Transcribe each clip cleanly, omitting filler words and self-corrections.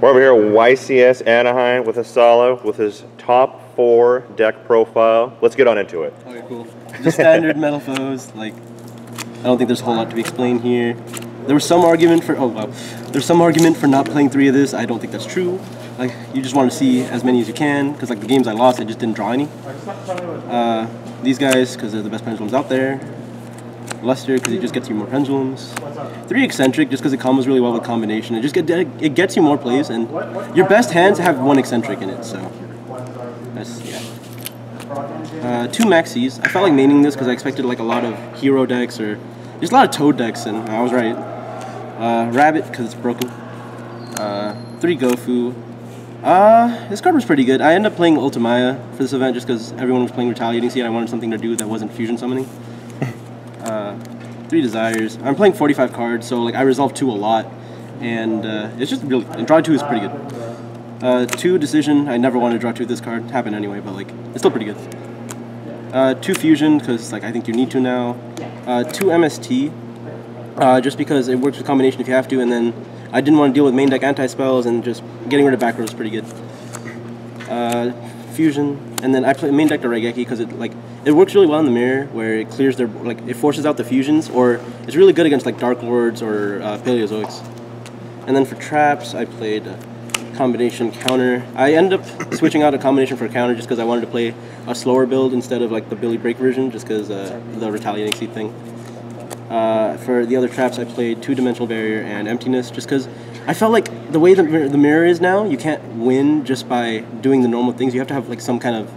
We're over here at YCS Anaheim with Asala with his top 4 deck profile. Let's get on into it. Okay, cool. Just standard Metalfoes. Like, I don't think there's a whole lot to be explained here. There was some argument for there's some argument for not playing 3 of this. I don't think that's true. Like, you just want to see as many as you can, because like the games I lost, I just didn't draw any. These guys, because they're the best pendulums out there. Luster, because it just gets you more pendulums. 3 Eccentric, just because it combos really well with combination. It just gets you more plays, and your best hands have 1 Eccentric in it. So that's, yeah. 2 Maxis. I felt like maining this because I expected like a lot of hero decks or just a lot of toad decks, and I was right. Rabbit, because it's broken. 3 Gofu. This card was pretty good. I ended up playing Ultimaya for this event just because everyone was playing Retaliating C and I wanted something to do that wasn't fusion summoning. 3 Desires. I'm playing 45 cards, so like I resolve 2 a lot, and it's just really, and draw 2 is pretty good. 2 Decision. I never wanted to draw 2 this card. It happened anyway, but like it's still pretty good. 2 Fusion, because like I think you need to now. 2 MST, just because it works with combination if you have to, and then I didn't want to deal with main deck anti-spells, and just getting rid of back row is pretty good. Fusion, and then I play main deck to Raigeki because it works really well in the mirror, where it clears their, like it forces out the fusions, or it's really good against like Dark Lords or Paleozoics. And then for traps, I played combination counter. I ended up switching out a combination for a counter just because I wanted to play a slower build instead of like the Billy Break version, just because the Retaliating Seed thing. For the other traps, I played 2 Dimensional Barrier and Emptiness, just because I felt like the way the mirror is now, you can't win just by doing the normal things. You have to have like some kind of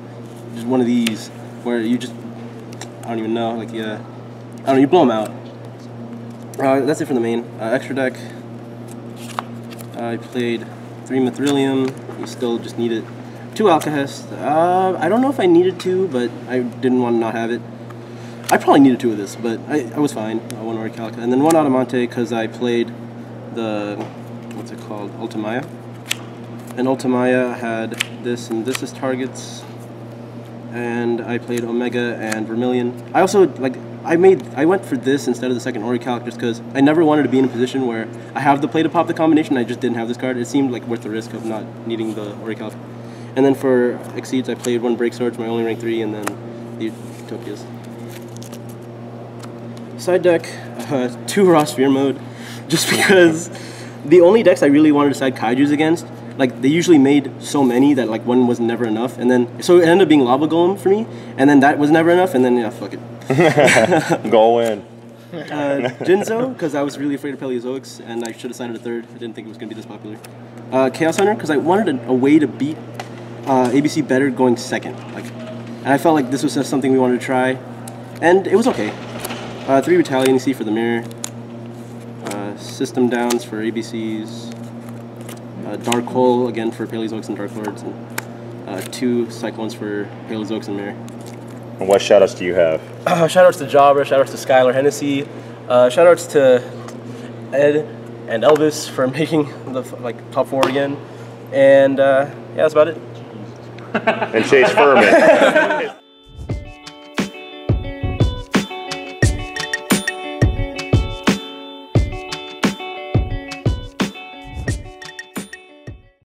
just one of these where you just you blow them out. That's it for the main extra deck. I played 3 Mithrilium, we still just need it. 2 Alkahest, I don't know if I needed to, but I didn't want to not have it. I probably needed 2 of this, but I was fine. 1 Oricalca, and then 1 Adamonte, because I played the, what's it called, Ultimaya. And Ultimaya had this and this as targets, and I played Omega and Vermillion. I also, like, I went for this instead of the second Oricalc just because I never wanted to be in a position where I have the play to pop the combination, I just didn't have this card. It seemed like worth the risk of not needing the Oricalc. And then for Exceeds, I played 1 Break Sword, my only rank 3, and then the Utopias. Side deck, 2 Horosphere mode, just because the only decks I really wanted to side Kaijus against, like they usually made so many that like 1 was never enough, and then so it ended up being Lava Golem for me, and then that was never enough, and then yeah, fuck it. Go in. Jinzo, because I was really afraid of Paleozoics and I should have sided a 3rd. I didn't think it was going to be this popular. Chaos Hunter, because I wanted a way to beat ABC better going 2nd, like, and I felt like this was just something we wanted to try, and it was okay. 3 Retaliating C for the mirror. System Downs for ABCs. Dark Hole again for Paleozoics and Dark Lords, and 2 Cyclones for Paleozoics and mirror. And what shoutouts do you have? Shoutouts to Jabra, shoutouts to Skylar Hennessy, shoutouts to Ed and Elvis for making the top 4 again, and yeah, that's about it. And Chase Furman.